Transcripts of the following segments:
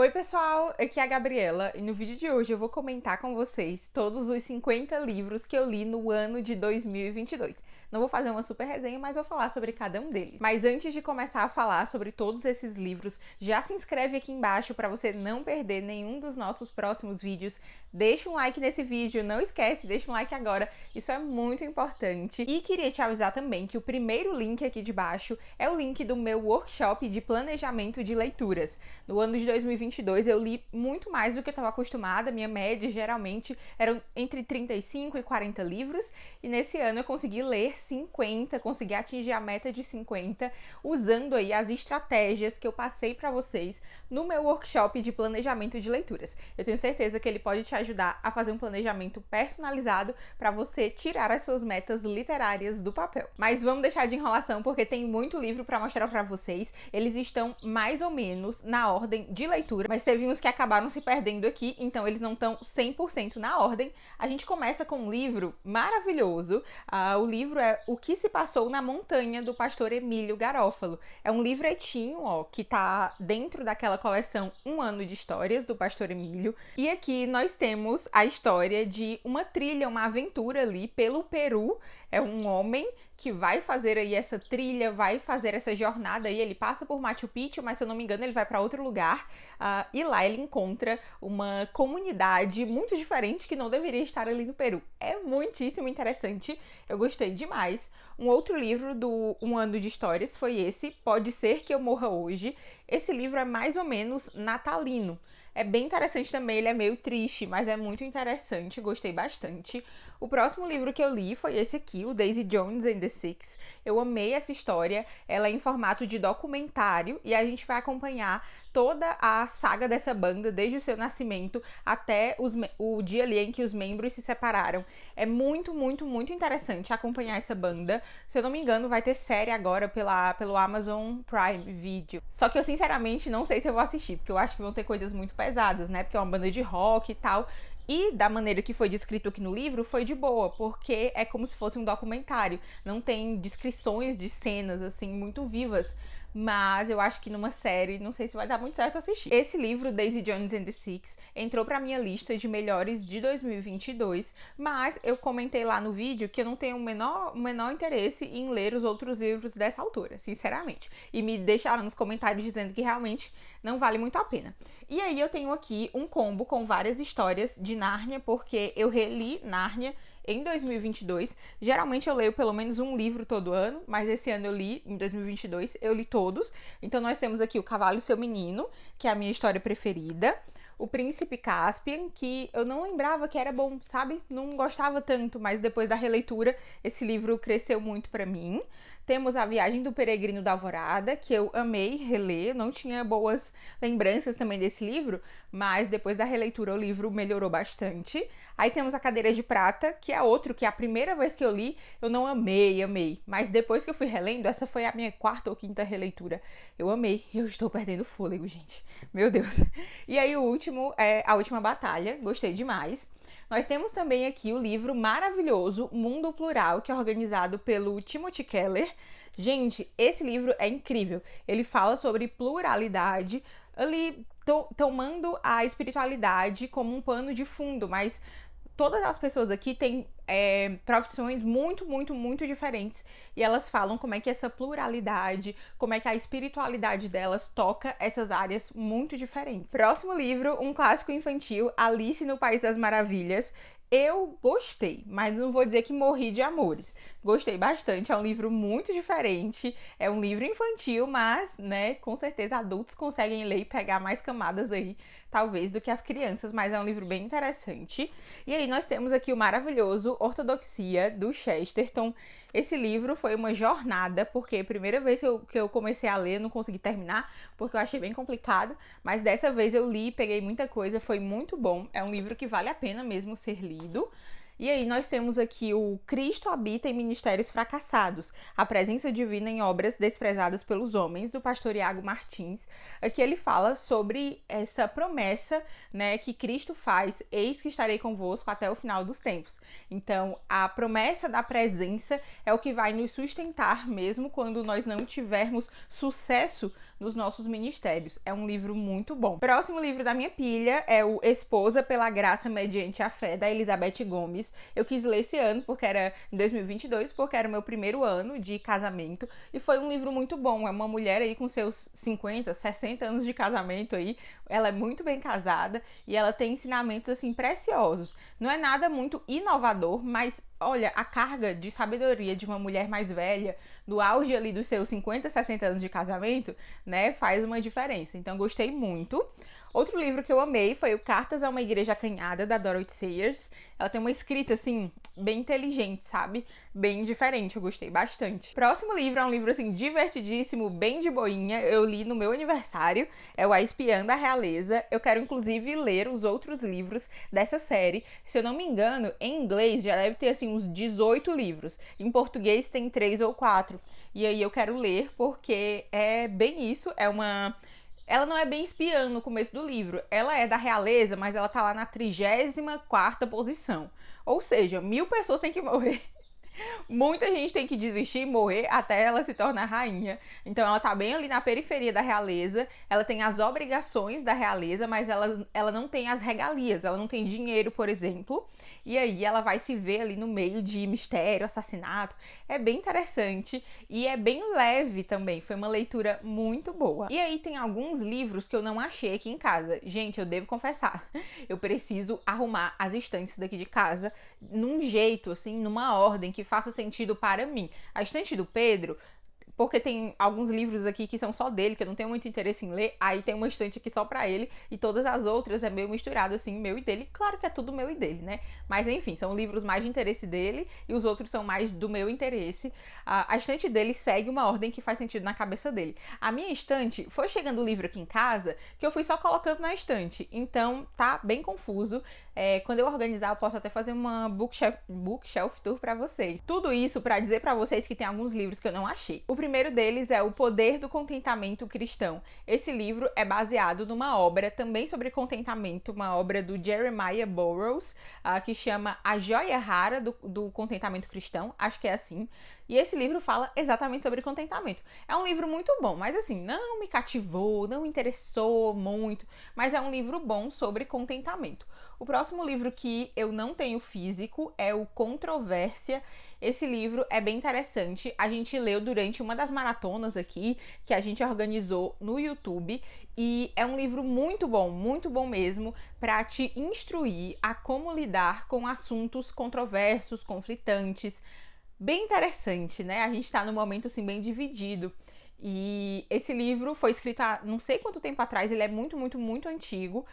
Oi pessoal, aqui é a Gabriela e no vídeo de hoje eu vou comentar com vocês todos os 50 livros que eu li no ano de 2022. Não vou fazer uma super resenha, mas vou falar sobre cada um deles. Mas antes de começar a falar sobre todos esses livros, já se inscreve aqui embaixo para você não perder nenhum dos nossos próximos vídeos. Deixa um like nesse vídeo, não esquece, deixa um like agora, isso é muito importante. E queria te avisar também que o primeiro link aqui de baixo é o link do meu workshop de planejamento de leituras. No ano de 2022 eu li muito mais do que eu estava acostumada, minha média geralmente eram entre 35 e 40 livros, e nesse ano eu consegui ler 50, consegui atingir a meta de 50, usando aí as estratégias que eu passei para vocês no meu workshop de planejamento de leituras. Eu tenho certeza que ele pode te ajudar a fazer um planejamento personalizado para você tirar as suas metas literárias do papel. Mas vamos deixar de enrolação, porque tem muito livro para mostrar para vocês, eles estão mais ou menos na ordem de leitura, mas teve uns que acabaram se perdendo aqui, então eles não estão 100% na ordem. A gente começa com um livro maravilhoso. O livro é O Que Se Passou na Montanha, do Pastor Emílio Garofalo. É um livretinho, ó, que tá dentro daquela coleção Um Ano de Histórias, do Pastor Emílio. E aqui nós temos a história de uma trilha, uma aventura ali pelo Peru. É um homem que vai fazer aí essa trilha, vai fazer essa jornada aí, ele passa por Machu Picchu, mas se eu não me engano ele vai para outro lugar, e lá ele encontra uma comunidade muito diferente que não deveria estar ali no Peru. É muitíssimo interessante, eu gostei demais. Um outro livro do Um Ano de Histórias foi esse, Pode Ser Que Eu Morra Hoje. Esse livro é mais ou menos natalino. É bem interessante também, ele é meio triste, mas é muito interessante, gostei bastante. O próximo livro que eu li foi esse aqui, o Daisy Jones and the Six. Eu amei essa história, ela é em formato de documentário e a gente vai acompanhar toda a saga dessa banda, desde o seu nascimento até o dia ali em que os membros se separaram. É muito, muito, muito interessante acompanhar essa banda. Se eu não me engano, vai ter série agora pelo Amazon Prime Video. Só que eu, sinceramente, não sei se eu vou assistir, porque eu acho que vão ter coisas muito pesadas, né? Porque é uma banda de rock e tal. E da maneira que foi descrito aqui no livro, foi de boa, porque é como se fosse um documentário. Não tem descrições de cenas, assim, muito vivas. Mas eu acho que numa série, não sei se vai dar muito certo assistir. Esse livro, Daisy Jones and the Six, entrou pra minha lista de melhores de 2022, mas eu comentei lá no vídeo que eu não tenho o menor interesse em ler os outros livros dessa autora, sinceramente. E me deixaram nos comentários dizendo que realmente não vale muito a pena. E aí eu tenho aqui um combo com várias histórias de Nárnia, porque eu reli Nárnia em 2022. Geralmente eu leio pelo menos um livro todo ano, mas esse ano eu li, em 2022, eu li todos. Então nós temos aqui o Cavalo e o Seu Menino, que é a minha história preferida. O Príncipe Caspian, que eu não lembrava que era bom, sabe? Não gostava tanto, mas depois da releitura, esse livro cresceu muito pra mim. Temos a Viagem do Peregrino da Alvorada, que eu amei reler, não tinha boas lembranças também desse livro, mas depois da releitura o livro melhorou bastante. Aí temos a Cadeira de Prata, que é outro que a primeira vez que eu li, eu não amei, mas depois que eu fui relendo, essa foi a minha quarta ou quinta releitura. Eu amei, eu estou perdendo fôlego, gente. Meu Deus. E aí o último é A Última Batalha, gostei demais. Nós temos também aqui o livro maravilhoso Mundo Plural, que é organizado pelo Timothy Keller. Gente, esse livro é incrível. Ele fala sobre pluralidade, ali tomando a espiritualidade como um pano de fundo, mas todas as pessoas aqui têm profissões muito, muito, muito diferentes, e elas falam como é que essa pluralidade, como é que a espiritualidade delas toca essas áreas muito diferentes. Próximo livro, um clássico infantil, Alice no País das Maravilhas. Eu gostei, mas não vou dizer que morri de amores. Gostei bastante, é um livro muito diferente, é um livro infantil, mas, né, com certeza adultos conseguem ler e pegar mais camadas aí, talvez, do que as crianças, mas é um livro bem interessante. E aí nós temos aqui o maravilhoso Ortodoxia, do Chesterton. Esse livro foi uma jornada, porque a primeira vez que eu comecei a ler, eu não consegui terminar, porque eu achei bem complicado, mas dessa vez eu li, peguei muita coisa, foi muito bom. É um livro que vale a pena mesmo ser lido. E aí nós temos aqui o Cristo habita em ministérios fracassados, a presença divina em obras desprezadas pelos homens, do pastor Iago Martins. Aqui ele fala sobre essa promessa, né, que Cristo faz: eis que estarei convosco até o final dos tempos. Então a promessa da presença é o que vai nos sustentar mesmo quando nós não tivermos sucesso nos nossos ministérios. É um livro muito bom. Próximo livro da minha pilha é o Esposa pela Graça mediante a Fé, da Elizabeth Gomes. Eu quis ler esse ano, porque era em 2022, porque era o meu primeiro ano de casamento, e foi um livro muito bom. É uma mulher aí com seus 50, 60 anos de casamento aí, ela é muito bem casada e ela tem ensinamentos assim preciosos. Não é nada muito inovador, mas olha, a carga de sabedoria de uma mulher mais velha, no auge ali dos seus 50, 60 anos de casamento, né, faz uma diferença. Então, gostei muito. Outro livro que eu amei foi o Cartas a uma Igreja Acanhada, da Dorothy Sayers. Ela tem uma escrita, assim, bem inteligente, sabe? Bem diferente, eu gostei bastante. Próximo livro é um livro, assim, divertidíssimo, bem de boinha. Eu li no meu aniversário, é o A Espiã da Realeza. Eu quero, inclusive, ler os outros livros dessa série. Se eu não me engano, em inglês já deve ter, assim, uns 18 livros. Em português tem 3 ou 4. E aí eu quero ler porque é bem isso, é uma... Ela não é bem espiã no começo do livro, ela é da realeza, mas ela tá lá na 34ª posição. Ou seja, 1000 pessoas têm que morrer. Muita gente tem que desistir e morrer até ela se tornar rainha. Então ela tá bem ali na periferia da realeza, ela tem as obrigações da realeza, mas ela não tem as regalias, ela não tem dinheiro, por exemplo. E aí ela vai se ver ali no meio de mistério, assassinato. É bem interessante e é bem leve também, foi uma leitura muito boa. E aí tem alguns livros que eu não achei aqui em casa. Gente, eu devo confessar, eu preciso arrumar as estantes daqui de casa num jeito, assim, numa ordem que faça sentido para mim. A estante do Pedro, porque tem alguns livros aqui que são só dele, que eu não tenho muito interesse em ler, aí tem uma estante aqui só pra ele, e todas as outras é meio misturado, assim, meu e dele. Claro que é tudo meu e dele, né? Mas enfim, são livros mais de interesse dele, e os outros são mais do meu interesse. A estante dele segue uma ordem que faz sentido na cabeça dele. A minha estante, foi chegando o livro aqui em casa, que eu fui só colocando na estante, então tá bem confuso. Quando eu organizar, eu posso até fazer uma bookshelf tour pra vocês. Tudo isso pra dizer pra vocês que tem alguns livros que eu não achei. O primeiro deles é O Poder do Contentamento Cristão. Esse livro é baseado numa obra também sobre contentamento, uma obra do Jeremiah Burroughs, que chama A Joia Rara do Contentamento Cristão, acho que é assim. E esse livro fala exatamente sobre contentamento. É um livro muito bom, mas assim, não me cativou, não me interessou muito, mas é um livro bom sobre contentamento. O próximo livro que eu não tenho físico é o Controvérsia. Esse livro é bem interessante, a gente leu durante uma das maratonas aqui, que a gente organizou no YouTube, e é um livro muito bom mesmo, para te instruir a como lidar com assuntos controversos, conflitantes. Bem interessante, né? A gente está num momento assim bem dividido. E esse livro foi escrito há não sei quanto tempo atrás, ele é muito antigo,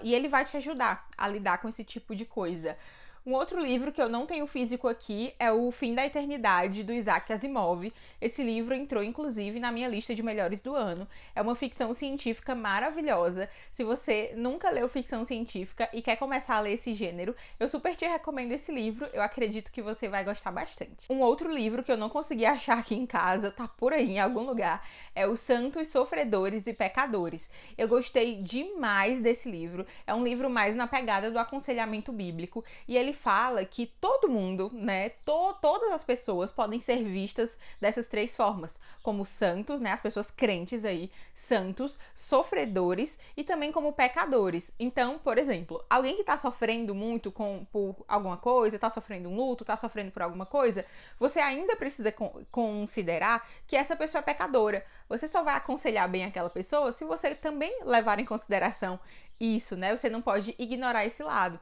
e ele vai te ajudar a lidar com esse tipo de coisa. Um outro livro que eu não tenho físico aqui é O Fim da Eternidade, do Isaac Asimov. Esse livro entrou, inclusive, na minha lista de melhores do ano. É uma ficção científica maravilhosa. Se você nunca leu ficção científica e quer começar a ler esse gênero, eu super te recomendo esse livro. Eu acredito que você vai gostar bastante. Um outro livro que eu não consegui achar aqui em casa, tá por aí em algum lugar, é o Santos Sofredores e Pecadores. Eu gostei demais desse livro. É um livro mais na pegada do aconselhamento bíblico, e ele fala que todo mundo, né, todas as pessoas podem ser vistas dessas três formas, como santos, né, as pessoas crentes aí, santos, sofredores e também como pecadores. Então, por exemplo, alguém que tá sofrendo muito por alguma coisa, tá sofrendo um luto, tá sofrendo por alguma coisa, você ainda precisa considerar que essa pessoa é pecadora. Você só vai aconselhar bem aquela pessoa se você também levar em consideração isso, né? Você não pode ignorar esse lado.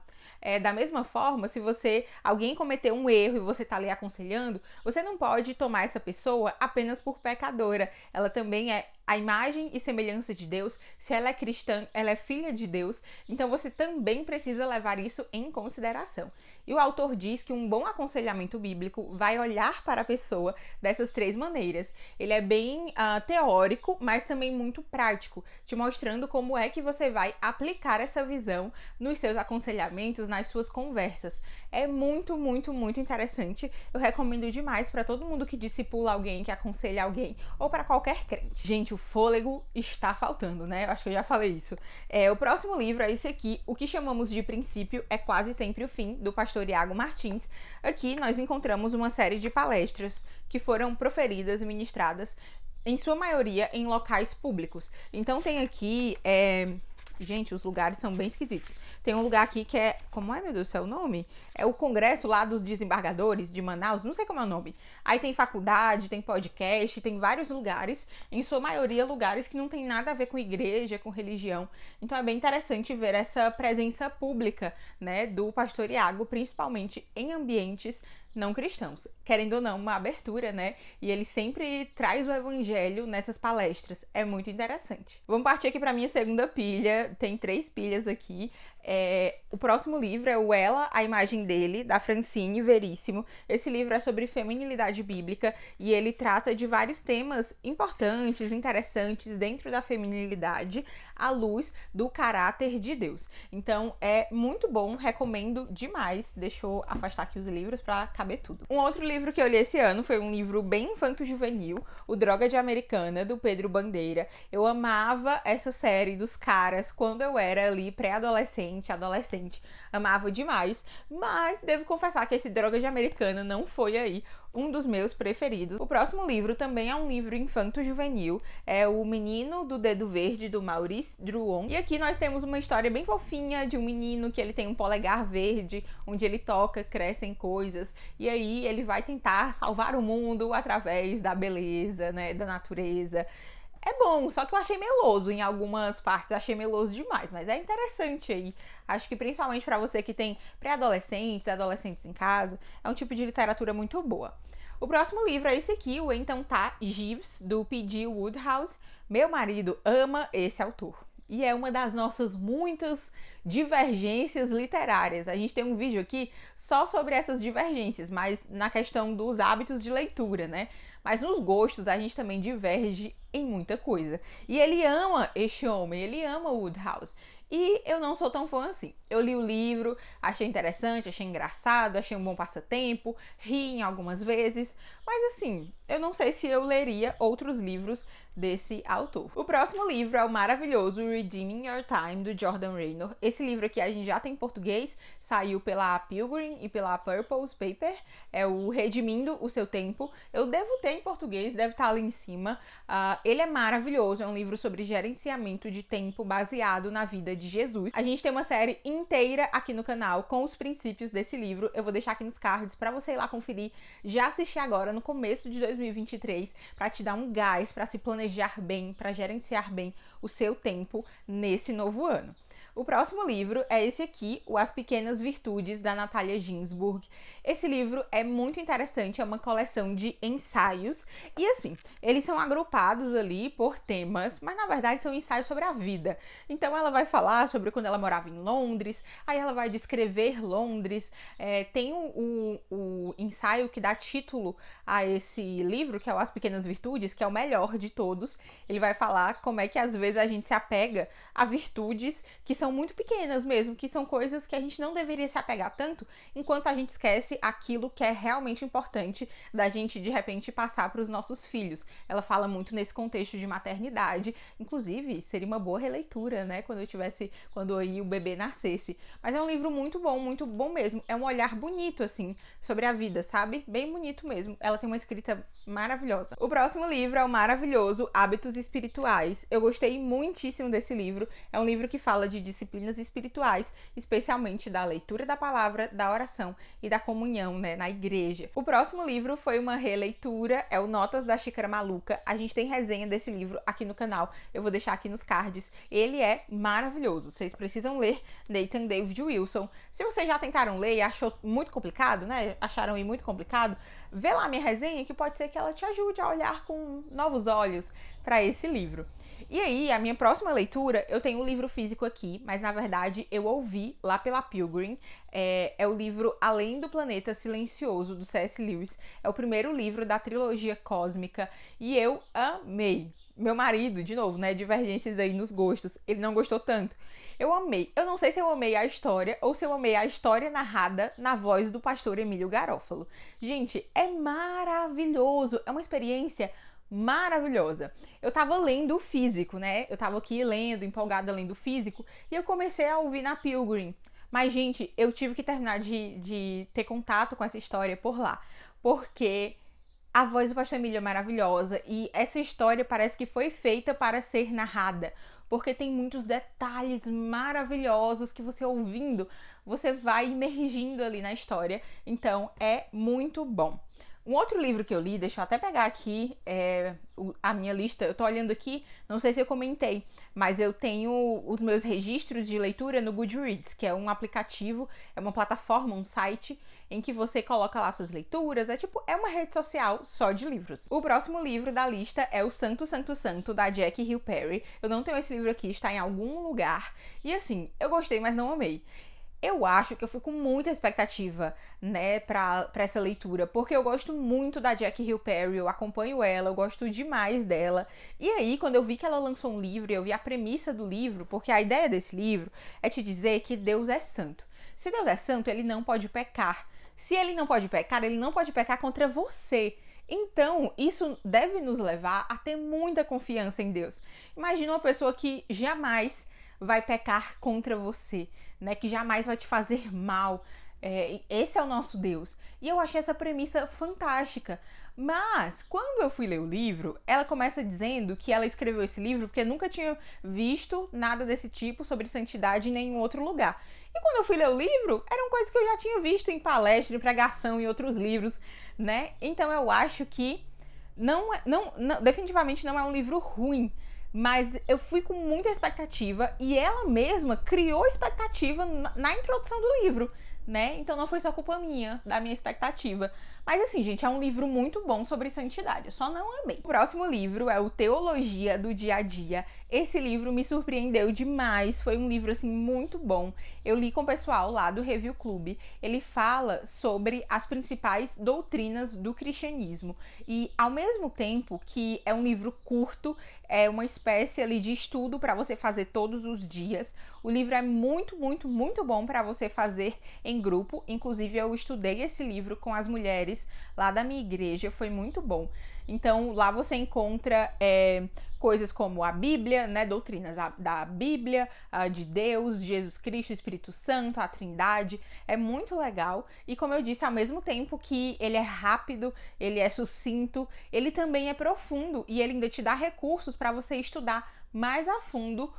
Da mesma forma, se alguém cometeu um erro e você tá ali aconselhando, você não pode tomar essa pessoa apenas por pecadora. Ela também é a imagem e semelhança de Deus, se ela é cristã, ela é filha de Deus, então você também precisa levar isso em consideração. E o autor diz que um bom aconselhamento bíblico vai olhar para a pessoa dessas três maneiras. Ele é bem teórico, mas também muito prático, te mostrando como é que você vai aplicar essa visão nos seus aconselhamentos, nas suas conversas. É muito, muito, muito interessante. Eu recomendo demais para todo mundo que discipula alguém, que aconselha alguém, ou para qualquer crente. Gente, o fôlego está faltando, né? Eu acho que eu já falei isso. O próximo livro é esse aqui, O que chamamos de princípio é quase sempre o fim, do Pastor Iago Martins. Aqui nós encontramos uma série de palestras que foram proferidas e ministradas, em sua maioria, em locais públicos. Então tem aqui... Gente, os lugares são bem esquisitos. Tem um lugar aqui que é... Como é, meu Deus do céu, o nome? É o Congresso lá dos Desembargadores de Manaus. Não sei como é o nome. Aí tem faculdade, tem podcast, tem vários lugares. Em sua maioria, lugares que não tem nada a ver com igreja, com religião. Então é bem interessante ver essa presença pública, né, do Pastor Iago, principalmente em ambientes não cristãos. Querendo ou não, uma abertura, né? E ele sempre traz o evangelho nessas palestras. É muito interessante. Vamos partir aqui para minha segunda pilha. Tem três pilhas aqui. O próximo livro é o Ela, a Imagem Dele, da Francine Veríssimo. Esse livro é sobre feminilidade bíblica e ele trata de vários temas importantes, interessantes dentro da feminilidade à luz do caráter de Deus. Então é muito bom, recomendo demais. Deixa eu afastar aqui os livros para caber tudo. Um outro livro que eu li esse ano foi um livro bem infanto-juvenil, o Droga de Americana, do Pedro Bandeira. Eu amava essa série dos caras quando eu era ali pré-adolescente, adolescente, amava demais, mas devo confessar que esse Droga de Americana não foi aí um dos meus preferidos. O próximo livro também é um livro infanto-juvenil, é o Menino do Dedo Verde, do Maurice Druon, e aqui nós temos uma história bem fofinha de um menino que ele tem um polegar verde, onde ele toca, crescem coisas, e aí ele vai tentar salvar o mundo através da beleza, né, da natureza. É bom, só que eu achei meloso em algumas partes, achei meloso demais, mas é interessante aí. Acho que principalmente para você que tem pré-adolescentes, adolescentes em casa, é um tipo de literatura muito boa. O próximo livro é esse aqui, o Então Tá, Gives, do P. G. Woodhouse. Meu marido ama esse autor. E é uma das nossas muitas divergências literárias. A gente tem um vídeo aqui só sobre essas divergências, mas na questão dos hábitos de leitura, né? Mas nos gostos a gente também diverge em muita coisa. E ele ama este homem, ele ama Woodhouse. E eu não sou tão fã assim. Eu li o livro, achei interessante, achei engraçado, achei um bom passatempo, ri em algumas vezes, mas assim, eu não sei se eu leria outros livros desse autor. O próximo livro é o maravilhoso Redeeming Your Time, do Jordan Raynor. Esse livro aqui a gente já tem em português, saiu pela Pilgrim e pela Purple's Paper, é o Redimindo o Seu Tempo. Eu devo ter em português, deve estar ali em cima. Ele é maravilhoso, é um livro sobre gerenciamento de tempo baseado na vida de Jesus. A gente tem uma série inteira aqui no canal com os princípios desse livro. Eu vou deixar aqui nos cards pra você ir lá conferir. Já assisti agora no começo de 2023 pra te dar um gás, pra se planejar bem, pra gerenciar bem o seu tempo nesse novo ano. O próximo livro é esse aqui, o As Pequenas Virtudes, da Natália Ginsburg. Esse livro é muito interessante, é uma coleção de ensaios. E assim, eles são agrupados ali por temas, mas na verdade são ensaios sobre a vida. Então ela vai falar sobre quando ela morava em Londres, aí ela vai descrever Londres. Tem o ensaio que dá título a esse livro, que é o As Pequenas Virtudes, que é o melhor de todos. Ele vai falar como é que às vezes a gente se apega a virtudes que são muito pequenas mesmo, que são coisas que a gente não deveria se apegar tanto, enquanto a gente esquece aquilo que é realmente importante da gente, de repente, passar para os nossos filhos. Ela fala muito nesse contexto de maternidade, inclusive seria uma boa releitura, né, quando aí o bebê nascesse. Mas é um livro muito bom mesmo, é um olhar bonito, assim, sobre a vida, sabe? Bem bonito mesmo, ela tem uma escrita maravilhosa. O próximo livro é o maravilhoso Hábitos Espirituais. Eu gostei muitíssimo desse livro, é um livro que fala de disciplinas espirituais, especialmente da leitura da palavra, da oração e da comunhão, né, na igreja. O próximo livro foi uma releitura, é o Notas da Xícara Maluca. A gente tem resenha desse livro aqui no canal, eu vou deixar aqui nos cards. Ele é maravilhoso, vocês precisam ler Nathan David Wilson. Se vocês já tentaram ler e achou muito complicado, né, acharam aí muito complicado, vê lá minha resenha que pode ser que ela te ajude a olhar com novos olhos para esse livro. E aí, a minha próxima leitura, eu tenho um livro físico aqui, mas na verdade eu ouvi lá pela Pilgrim, é o livro Além do Planeta Silencioso, do C.S. Lewis. É o primeiro livro da trilogia cósmica e eu amei. Meu marido, de novo, né, divergências aí nos gostos, ele não gostou tanto. Eu amei. Eu não sei se eu amei a história ou se eu amei a história narrada na voz do pastor Emílio Garofalo. Gente, é maravilhoso, é uma experiência maravilhosa. Eu tava lendo o físico, né? Eu tava aqui lendo, empolgada lendo o físico, e eu comecei a ouvir na Pilgrim. Mas, gente, eu tive que terminar de ter contato com essa história por lá, porque a voz do pastor Emílio é maravilhosa e essa história parece que foi feita para ser narrada, porque tem muitos detalhes maravilhosos que você ouvindo, você vai imergindo ali na história. Então, é muito bom. Um outro livro que eu li, deixa eu até pegar aqui a minha lista, eu tô olhando aqui, não sei se eu comentei, mas eu tenho os meus registros de leitura no Goodreads, que é um aplicativo, é uma plataforma, um site, em que você coloca lá suas leituras, é uma rede social só de livros. O próximo livro da lista é o Santos, Santos, Santos, da Jackie Hill Perry. Eu não tenho esse livro aqui, está em algum lugar, e assim, eu gostei, mas não amei. Eu acho que eu fui com muita expectativa, né, pra essa leitura, porque eu gosto muito da Jackie Hill Perry, eu acompanho ela, eu gosto demais dela. E aí, quando eu vi que ela lançou um livro, eu vi a premissa do livro, porque a ideia desse livro é te dizer que Deus é santo. Se Deus é santo, ele não pode pecar. Se ele não pode pecar, ele não pode pecar contra você. Então, isso deve nos levar a ter muita confiança em Deus. Imagina uma pessoa que jamais vai pecar contra você, né, que jamais vai te fazer mal. Esse é o nosso Deus. E eu achei essa premissa fantástica. Mas, quando eu fui ler o livro, ela começa dizendo que ela escreveu esse livro porque nunca tinha visto nada desse tipo sobre santidade em nenhum outro lugar. E quando eu fui ler o livro, eram coisas que eu já tinha visto em palestra, em pregação, em outros livros, né? Então, eu acho que definitivamente não é um livro ruim. Mas eu fui com muita expectativa e ela mesma criou expectativa na introdução do livro, né? Então não foi só culpa minha, da minha expectativa. Mas assim, gente, é um livro muito bom sobre santidade, eu só não amei. O próximo livro é o Teologia do Dia a Dia. Esse livro me surpreendeu demais, foi um livro, assim, muito bom. Eu li com o pessoal lá do Review Club. Ele fala sobre as principais doutrinas do cristianismo. E, ao mesmo tempo que é um livro curto, é uma espécie ali de estudo para você fazer todos os dias. O livro é muito, muito, muito bom para você fazer em grupo. Inclusive, eu estudei esse livro com as mulheres lá da minha igreja, foi muito bom. Então, lá você encontra coisas como a Bíblia, né, doutrinas da Bíblia, de Deus, Jesus Cristo, Espírito Santo, a Trindade. É muito legal. E como eu disse, ao mesmo tempo que ele é rápido, ele é sucinto, ele também é profundo e ele ainda te dá recursos para você estudar mais a fundo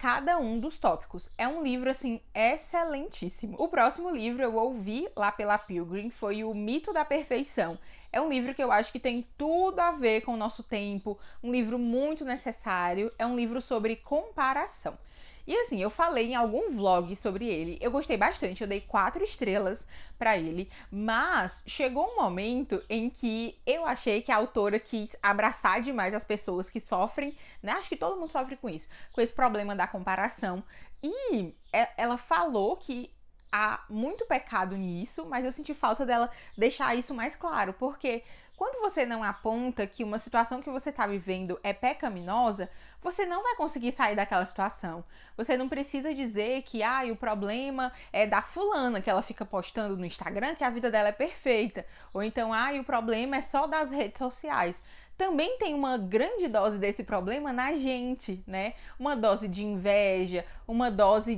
cada um dos tópicos. É um livro, assim, excelentíssimo. O próximo livro eu ouvi lá pela Pilgrim foi O Mito da Perfeição. É um livro que eu acho que tem tudo a ver com o nosso tempo, um livro muito necessário, é um livro sobre comparação. E assim, eu falei em algum vlog sobre ele, eu gostei bastante, eu dei 4 estrelas pra ele, mas chegou um momento em que eu achei que a autora quis abraçar demais as pessoas que sofrem, né? Acho que todo mundo sofre com esse problema da comparação, e ela falou que há muito pecado nisso, mas eu senti falta dela deixar isso mais claro, porque quando você não aponta que uma situação que você está vivendo é pecaminosa, você não vai conseguir sair daquela situação. Você não precisa dizer que o problema é da fulana, que ela fica postando no Instagram que a vida dela é perfeita. Ou então, o problema é só das redes sociais. Também tem uma grande dose desse problema na gente, né? Uma dose de inveja, uma dose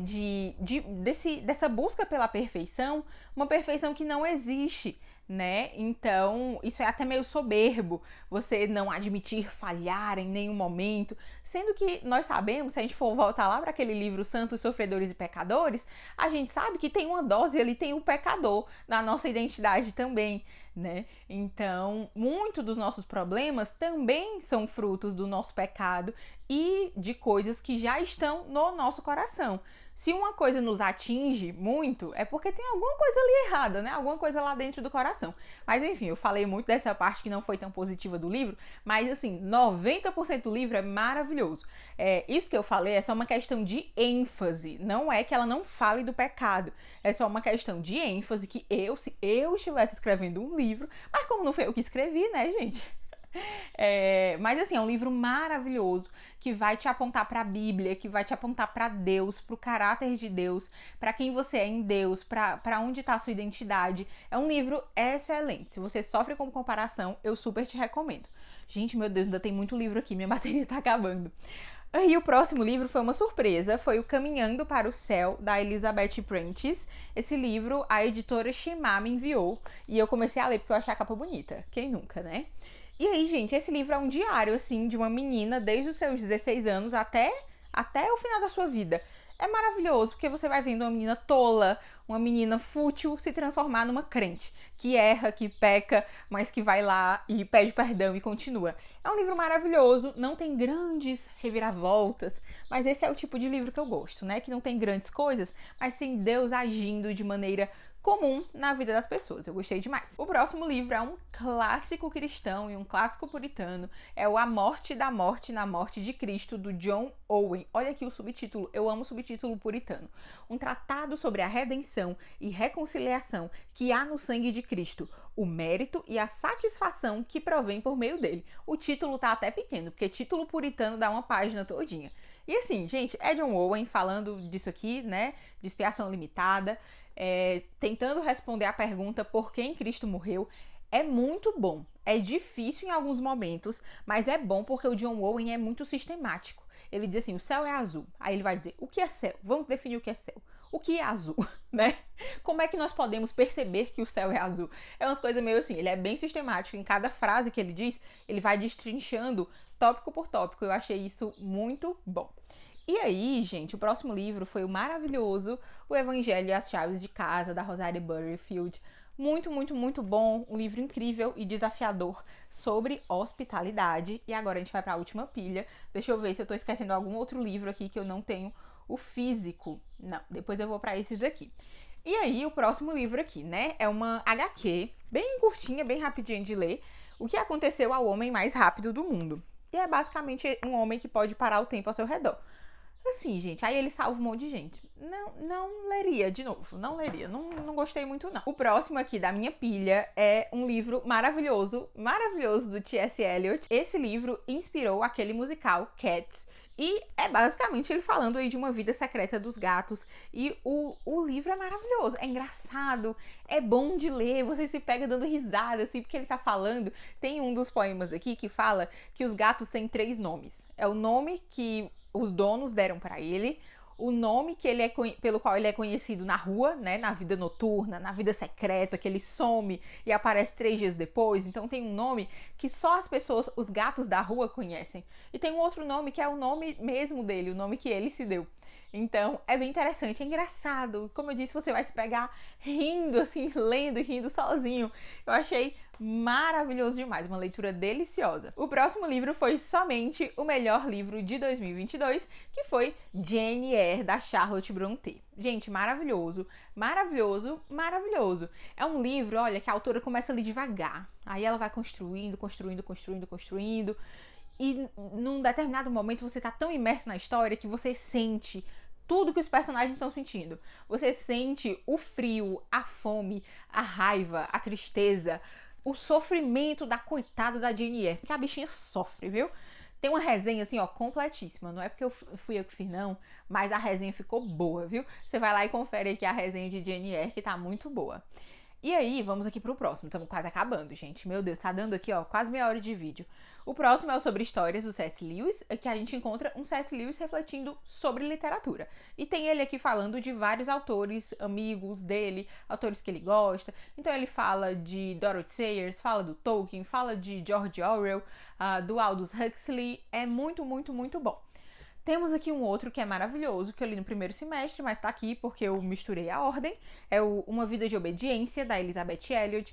dessa busca pela perfeição, uma perfeição que não existe. né? Então, isso é até meio soberbo, você não admitir falhar em nenhum momento, sendo que nós sabemos, se a gente for voltar lá para aquele livro Santos Sofredores e Pecadores, a gente sabe que tem uma dose ali, tem o pecador na nossa identidade também, né? Então, muitos dos nossos problemas também são frutos do nosso pecado e de coisas que já estão no nosso coração. Se uma coisa nos atinge muito, é porque tem alguma coisa ali errada, né? Alguma coisa lá dentro do coração. Mas enfim, eu falei muito dessa parte que não foi tão positiva do livro, mas assim, 90% do livro é maravilhoso. Isso que eu falei é só uma questão de ênfase, não é que ela não fale do pecado, é só uma questão de ênfase que se eu estivesse escrevendo um livro, mas como não foi eu que escrevi, né, gente? Mas assim, é um livro maravilhoso que vai te apontar para a Bíblia, que vai te apontar para Deus, para o caráter de Deus, para quem você é em Deus, para onde está a sua identidade. É um livro excelente. Se você sofre com comparação, eu super te recomendo. Gente, meu Deus, ainda tem muito livro aqui, minha bateria tá acabando. E o próximo livro foi uma surpresa, foi o Caminhando para o Céu, da Elizabeth Prentice. Esse livro a editora Shimá me enviou e eu comecei a ler porque eu achei a capa bonita. Quem nunca, né? E aí, gente, esse livro é um diário, assim, de uma menina desde os seus 16 anos até o final da sua vida. É maravilhoso, porque você vai vendo uma menina tola, uma menina fútil se transformar numa crente, que erra, que peca, mas que vai lá e pede perdão e continua. É um livro maravilhoso, não tem grandes reviravoltas, mas esse é o tipo de livro que eu gosto, né? Que não tem grandes coisas, mas tem Deus agindo de maneira comum na vida das pessoas. Eu gostei demais. O próximo livro é um clássico cristão e um clássico puritano. É o A Morte da Morte na Morte de Cristo, do John Owen. Olha aqui o subtítulo. Eu amo o subtítulo puritano. Um tratado sobre a redenção e reconciliação que há no sangue de Cristo, o mérito e a satisfação que provém por meio dele. O título tá até pequeno, porque título puritano dá uma página todinha. E assim, gente, é John Owen falando disso aqui, né? De expiação limitada. Tentando responder a pergunta por quem Cristo morreu. É muito bom, é difícil em alguns momentos, mas é bom porque o John Owen é muito sistemático. Ele diz assim, o céu é azul, aí ele vai dizer, o que é céu? Vamos definir o que é céu. O que é azul, né? Como é que nós podemos perceber que o céu é azul? É umas coisas meio assim, ele é bem sistemático, em cada frase que ele diz, ele vai destrinchando tópico por tópico, eu achei isso muito bom. E aí, gente, o próximo livro foi o maravilhoso O Evangelho e as Chaves de Casa, da Rosaria Butterfield. Muito, muito, muito bom, um livro incrível e desafiador sobre hospitalidade. E agora a gente vai para a última pilha. Deixa eu ver se eu tô esquecendo algum outro livro aqui que eu não tenho o físico. Não, depois eu vou para esses aqui. E aí, o próximo livro aqui, né, é uma HQ, bem curtinha, bem rapidinha de ler, O que Aconteceu ao Homem Mais Rápido do Mundo. E é basicamente um homem que pode parar o tempo ao seu redor. Assim, gente, aí ele salva um monte de gente. Não leria de novo, não leria, não gostei muito não. O próximo aqui da minha pilha é um livro maravilhoso, maravilhoso do T.S. Eliot. Esse livro inspirou aquele musical Cats. E é basicamente ele falando aí de uma vida secreta dos gatos. E o livro é maravilhoso, é engraçado, é bom de ler, você se pega dando risada, assim, porque ele tá falando. Tem um dos poemas aqui que fala que os gatos têm 3 nomes. É o nome que os donos deram para ele, o nome que ele é pelo qual ele é conhecido na rua, né, na vida noturna, na vida secreta, que ele some e aparece 3 dias depois. Então tem um nome que só as pessoas, os gatos da rua conhecem. E tem um outro nome que é o nome mesmo dele, o nome que ele se deu. Então é bem interessante, é engraçado. Como eu disse, você vai se pegar rindo, assim, lendo e rindo sozinho. Eu achei maravilhoso demais, uma leitura deliciosa. O próximo livro foi somente o melhor livro de 2022, que foi Jane Eyre, da Charlotte Brontë. Gente, maravilhoso, maravilhoso, maravilhoso. É um livro, olha, que a autora começa ali devagar. Aí ela vai construindo. E num determinado momento você tá tão imerso na história que você sente tudo que os personagens estão sentindo. Você sente o frio, a fome, a raiva, a tristeza, o sofrimento da coitada da Jane Eyre, porque a bichinha sofre, viu? Tem uma resenha assim, ó, completíssima. Não é porque eu fui eu que fiz, não, mas a resenha ficou boa, viu? Você vai lá e confere aqui a resenha de Jane Eyre, que tá muito boa. E aí, vamos aqui pro próximo. Estamos quase acabando, gente. Meu Deus, tá dando aqui, ó, quase meia hora de vídeo. O próximo é sobre histórias do C.S. Lewis, que a gente encontra um C.S. Lewis refletindo sobre literatura. E tem ele aqui falando de vários autores, amigos dele, autores que ele gosta. Então ele fala de Dorothy Sayers, fala do Tolkien, fala de George Orwell, do Aldous Huxley. É muito, muito, muito bom. Temos aqui um outro que é maravilhoso, que eu li no primeiro semestre, mas tá aqui porque eu misturei a ordem. É o Uma Vida de Obediência, da Elizabeth Elliot.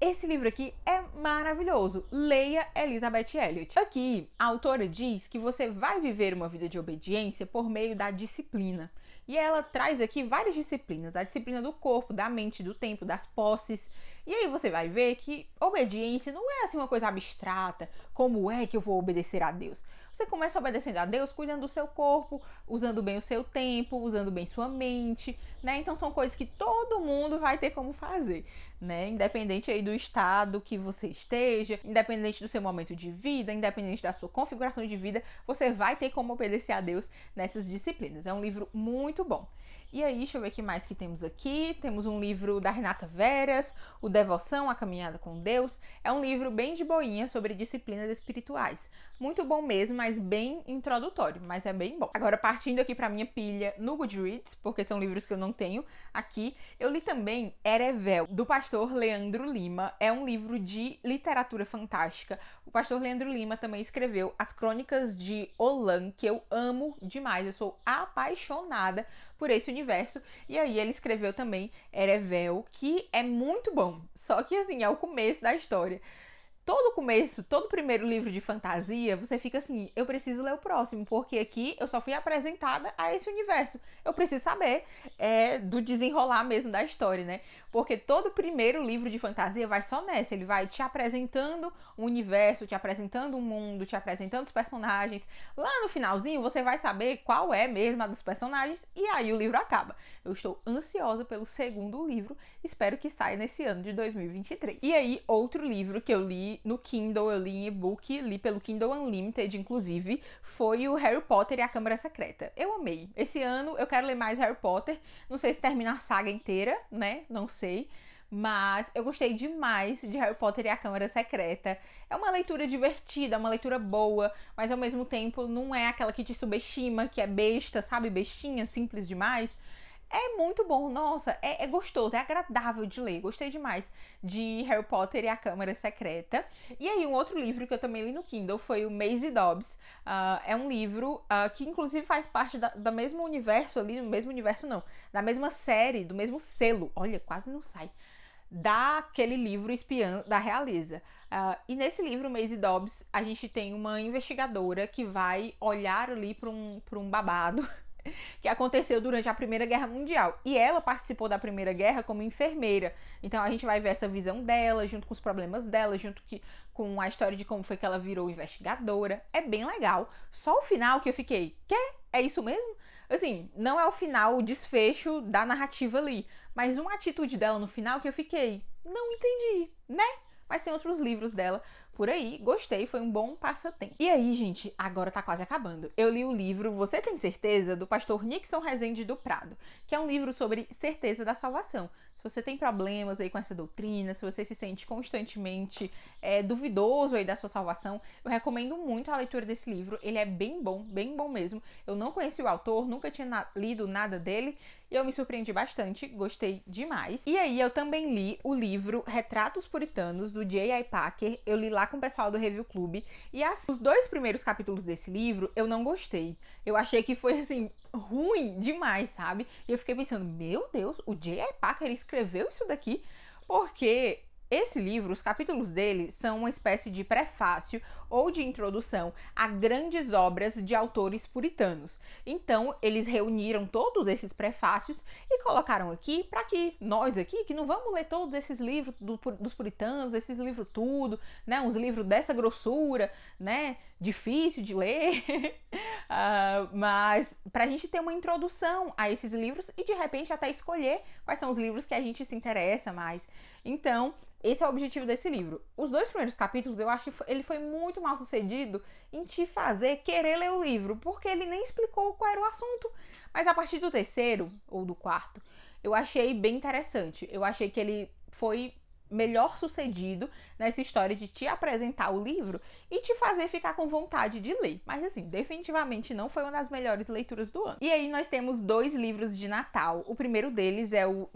Esse livro aqui é maravilhoso. Leia Elizabeth Elliot. Aqui, a autora diz que você vai viver uma vida de obediência por meio da disciplina. E ela traz aqui várias disciplinas. A disciplina do corpo, da mente, do tempo, das posses. E aí você vai ver que obediência não é assim uma coisa abstrata, como é que eu vou obedecer a Deus. Você começa obedecendo a Deus, cuidando do seu corpo, usando bem o seu tempo, usando bem sua mente, né? Então são coisas que todo mundo vai ter como fazer, né? Independente aí do estado que você esteja, independente do seu momento de vida, independente da sua configuração de vida, você vai ter como obedecer a Deus nessas disciplinas. É um livro muito bom. E aí, deixa eu ver o que mais que temos aqui. Temos um livro da Renata Veras, o Devoção, a Caminhada com Deus. É um livro bem de boinha sobre disciplinas espirituais. Muito bom mesmo, mas bem introdutório, mas é bem bom. Agora, partindo aqui para minha pilha no Goodreads, porque são livros que eu não tenho aqui, eu li também Erevel, do pastor Leandro Lima. É um livro de literatura fantástica. O pastor Leandro Lima também escreveu As Crônicas de Olan, que eu amo demais. Eu sou apaixonada por esse universo, e aí ele escreveu também Erevel, que é muito bom, só que assim, é o começo da história. Todo começo, todo primeiro livro de fantasia, você fica assim, eu preciso ler o próximo, porque aqui eu só fui apresentada a esse universo. Eu preciso saber do desenrolar mesmo da história, né? Porque todo primeiro livro de fantasia vai só nessa, ele vai te apresentando o universo, te apresentando o mundo, te apresentando os personagens. Lá no finalzinho você vai saber qual é mesmo a dos personagens e aí o livro acaba. Eu estou ansiosa pelo segundo livro, espero que saia nesse ano de 2023. E aí, outro livro que eu li no Kindle, eu li em e-book, li pelo Kindle Unlimited, inclusive, foi o Harry Potter e a Câmara Secreta. Eu amei. Esse ano eu quero ler mais Harry Potter, não sei se termina a saga inteira, né, não sei, mas eu gostei demais de Harry Potter e a Câmara Secreta. É uma leitura divertida, é uma leitura boa, mas ao mesmo tempo não é aquela que te subestima, que é besta, sabe, bestinha, simples demais. É muito bom, nossa, é gostoso, é agradável de ler, gostei demais de Harry Potter e a Câmara Secreta. E aí, um outro livro que eu também li no Kindle foi o Maisie Dobbs. É um livro que inclusive faz parte do mesmo universo ali, no mesmo universo não, da mesma série, do mesmo selo, olha, quase não sai, daquele livro Espiã da Realeza. E nesse livro, Maisie Dobbs, a gente tem uma investigadora que vai olhar ali pra um babado que aconteceu durante a Primeira Guerra Mundial. E ela participou da Primeira Guerra como enfermeira. Então a gente vai ver essa visão dela, junto com os problemas dela, junto com a história de como foi que ela virou investigadora. É bem legal. Só o final que eu fiquei, quê? É isso mesmo? Assim, não é o final, o desfecho da narrativa ali, mas uma atitude dela no final que eu fiquei, não entendi, né? Mas tem outros livros dela por aí, gostei, foi um bom passatempo. E aí, gente, agora tá quase acabando. Eu li o livro Você Tem Certeza? Do pastor Nixon Rezende do Prado, que é um livro sobre certeza da salvação. Se você tem problemas aí com essa doutrina, se você se sente constantemente duvidoso aí da sua salvação, eu recomendo muito a leitura desse livro. Ele é bem bom mesmo. Eu não conheci o autor, nunca tinha lido nada dele e eu me surpreendi bastante, gostei demais. E aí eu também li o livro Retratos Puritanos, do J.I. Packer. Eu li lá com o pessoal do Review Club e os dois primeiros capítulos desse livro eu não gostei. Eu achei que foi assim, ruim demais, sabe? E eu fiquei pensando, meu Deus, o J.I. Packer escreveu isso daqui? Porque esse livro, os capítulos dele, são uma espécie de prefácio ou de introdução a grandes obras de autores puritanos. Então, eles reuniram todos esses prefácios e colocaram aqui para que nós aqui, que não vamos ler todos esses livros dos puritanos, esses livros tudo, né, uns livros dessa grossura, né, difícil de ler, mas pra gente ter uma introdução a esses livros e de repente até escolher quais são os livros que a gente se interessa mais. Então, esse é o objetivo desse livro. Os dois primeiros capítulos, eu acho que ele foi muito mal sucedido em te fazer querer ler o livro, porque ele nem explicou qual era o assunto. Mas a partir do terceiro, ou do quarto, eu achei bem interessante. Eu achei que ele foi melhor sucedido nessa história de te apresentar o livro e te fazer ficar com vontade de ler. Mas assim, definitivamente não foi uma das melhores leituras do ano. E aí nós temos dois livros de Natal. O primeiro deles é O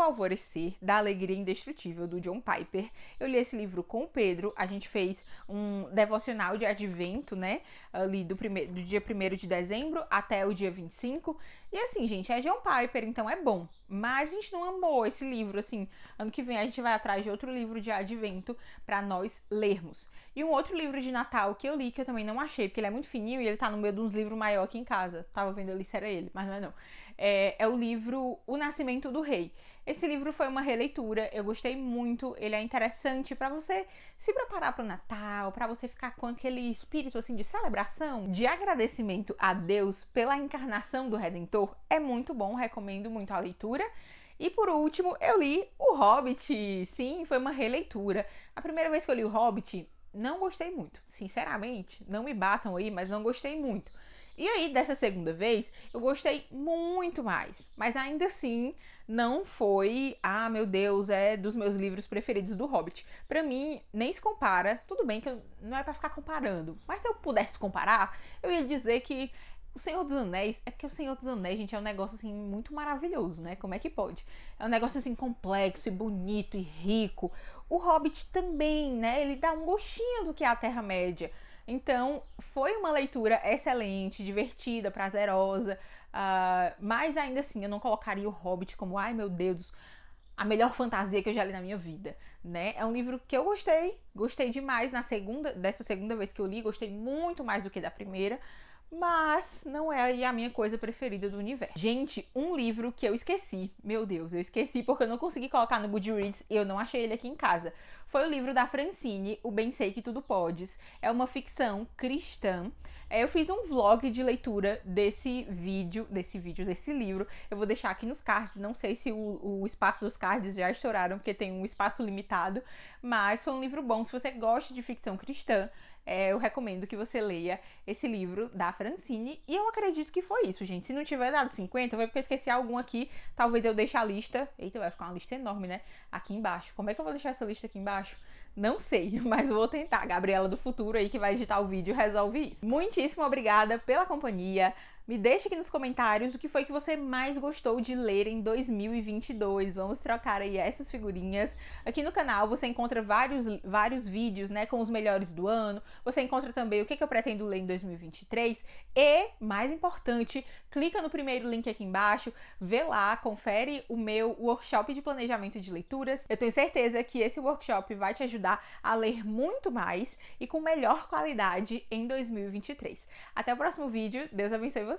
Alvorecer, da Alegria Indestrutível, do John Piper. Eu li esse livro com o Pedro. A gente fez um devocional de advento, né? Ali do dia 1º de dezembro até o dia 25. E assim, gente, é John Piper, então é bom. Mas a gente não amou esse livro, assim. Ano que vem a gente vai atrás de outro livro de advento para nós lermos. E um outro livro de Natal que eu li, que eu também não achei, porque ele é muito fininho e ele tá no meio de uns livros maior aqui em casa. Tava vendo ali se era ele, mas não é não. É o livro O Nascimento do Rei. Esse livro foi uma releitura, eu gostei muito, ele é interessante para você se preparar para o Natal, para você ficar com aquele espírito assim de celebração, de agradecimento a Deus pela encarnação do Redentor. É muito bom, recomendo muito a leitura. E por último, eu li O Hobbit. Sim, foi uma releitura. A primeira vez que eu li O Hobbit, não gostei muito, sinceramente, não me batam aí, mas não gostei muito. E aí, dessa segunda vez, eu gostei muito mais. Mas ainda assim, não foi... Ah, meu Deus, é dos meus livros preferidos do Hobbit. Pra mim, nem se compara. Tudo bem que não é pra ficar comparando. Mas se eu pudesse comparar, eu ia dizer que O Senhor dos Anéis... É porque O Senhor dos Anéis, gente, é um negócio, assim, muito maravilhoso, né? Como é que pode? É um negócio, assim, complexo e bonito e rico. O Hobbit também, né? Ele dá um gostinho do que é a Terra-média. Então, foi uma leitura excelente, divertida, prazerosa, mas ainda assim, eu não colocaria O Hobbit como, ai meu Deus, a melhor fantasia que eu já li na minha vida, né? É um livro que eu gostei demais dessa segunda vez que eu li, gostei muito mais do que da primeira, mas não é aí a minha coisa preferida do universo. Gente, um livro que eu esqueci, meu Deus, eu esqueci porque eu não consegui colocar no Goodreads e eu não achei ele aqui em casa. Foi o livro da Francine, O Bem Sei Que Tudo Podes. É uma ficção cristã. Eu fiz um vlog de leitura desse livro. Eu vou deixar aqui nos cards. Não sei se o espaço dos cards já estouraram, porque tem um espaço limitado. Mas foi um livro bom. Se você gosta de ficção cristã, eu recomendo que você leia esse livro da Francine. E eu acredito que foi isso, gente. Se não tiver dado 50, foi porque eu esqueci algum aqui. Talvez eu deixe a lista. Eita, vai ficar uma lista enorme, né? Aqui embaixo. Como é que eu vou deixar essa lista aqui embaixo? Não sei, mas vou tentar. A Gabriela do futuro aí, que vai editar o vídeo, resolve isso. Muitíssimo obrigada pela companhia. Me deixa aqui nos comentários o que foi que você mais gostou de ler em 2022. Vamos trocar aí essas figurinhas. Aqui no canal você encontra vários vídeos, né, com os melhores do ano. Você encontra também o que eu pretendo ler em 2023. E, mais importante, clica no primeiro link aqui embaixo, vê lá, confere o meu workshop de planejamento de leituras. Eu tenho certeza que esse workshop vai te ajudar a ler muito mais e com melhor qualidade em 2023. Até o próximo vídeo. Deus abençoe você.